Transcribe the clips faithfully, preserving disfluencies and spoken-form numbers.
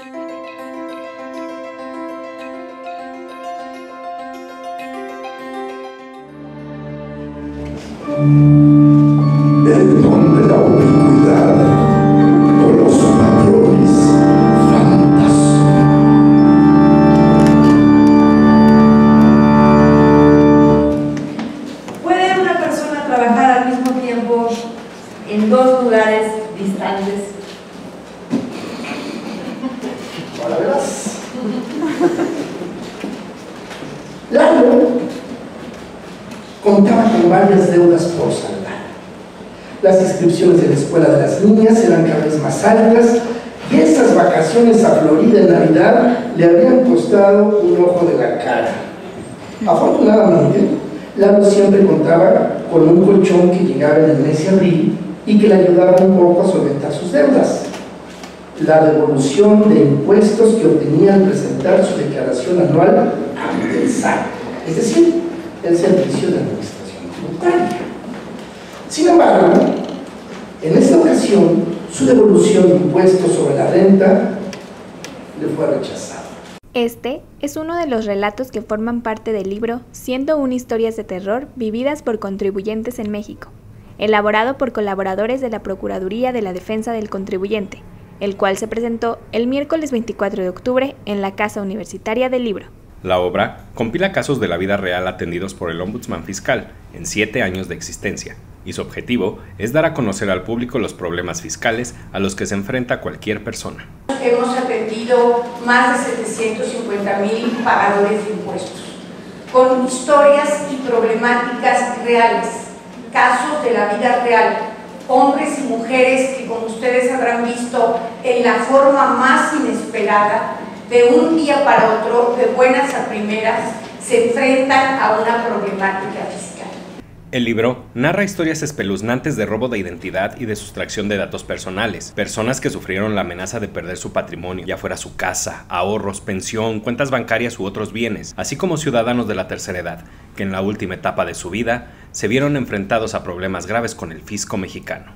El don de la ubicuidad o los mayores fantasmas. ¿Puede una persona trabajar al mismo tiempo en dos lugares distantes? Ahora verás. Lalo contaba con varias deudas por saldar. Las inscripciones de la escuela de las niñas eran cada vez más altas y esas vacaciones a Florida en Navidad le habían costado un ojo de la cara. Afortunadamente, Lalo siempre contaba con un colchón que llegaba en el mes de abril y que le ayudaba un poco a solventar sus deudas. La devolución de impuestos que obtenía al presentar su declaración anual ante el S A T, es decir, el Servicio de Administración Tributaria. Sin embargo, en esta ocasión, su devolución de impuestos sobre la renta le fue rechazada. Este es uno de los relatos que forman parte del libro ciento una historias de terror vividas por contribuyentes en México, elaborado por colaboradores de la Procuraduría de la Defensa del Contribuyente, el cual se presentó el miércoles veinticuatro de octubre en la Casa Universitaria del Libro. La obra compila casos de la vida real atendidos por el Ombudsman Fiscal en siete años de existencia, y su objetivo es dar a conocer al público los problemas fiscales a los que se enfrenta cualquier persona. Hemos atendido más de setecientos cincuenta mil pagadores de impuestos, con historias y problemáticas reales, casos de la vida real, hombres y mujeres que, como ustedes habrán visto, en la forma más inesperada, de un día para otro, de buenas a primeras, se enfrentan a una problemática fiscal. El libro narra historias espeluznantes de robo de identidad y de sustracción de datos personales, personas que sufrieron la amenaza de perder su patrimonio, ya fuera su casa, ahorros, pensión, cuentas bancarias u otros bienes, así como ciudadanos de la tercera edad, que en la última etapa de su vida se vieron enfrentados a problemas graves con el fisco mexicano.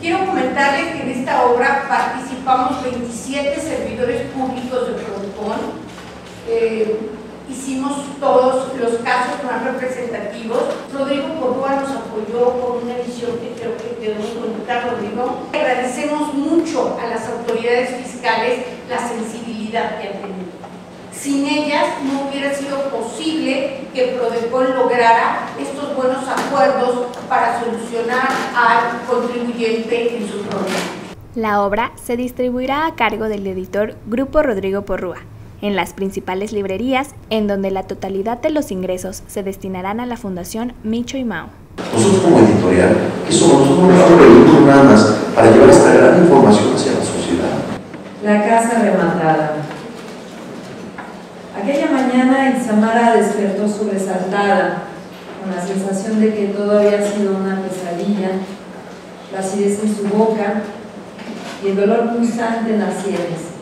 Quiero comentarles que en esta obra participamos veintisiete servidores públicos de PRODECON. Eh, hicimos todos los casos más representativos. Rodrigo Porrúa nos apoyó con una edición que creo que te debo contar, Rodrigo. Agradecemos mucho a las autoridades fiscales la sensibilidad que han tenido. Sin ellas no hubiera sido posible que PRODECON lograra estos buenos acuerdos para solucionar al contribuyente en su problema. La obra se distribuirá a cargo del editor Grupo Rodrigo Porrúa, en las principales librerías, en donde la totalidad de los ingresos se destinarán a la Fundación Micho y Mau. Nosotros como editorial, que somos un producto nada más para llevar esta gran información hacia la sociedad. La casa rematada. Aquella mañana Isamara despertó sobresaltada, con la sensación de que todo había sido una pesadilla, la acidez en su boca y el dolor punzante en las sienes.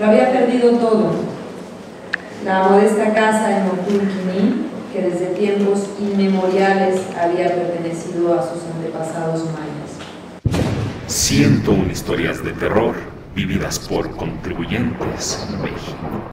Lo había perdido todo, la modesta casa en Motul, que desde tiempos inmemoriales había pertenecido a sus antepasados mayas. ciento una historias de terror vividas por contribuyentes en México.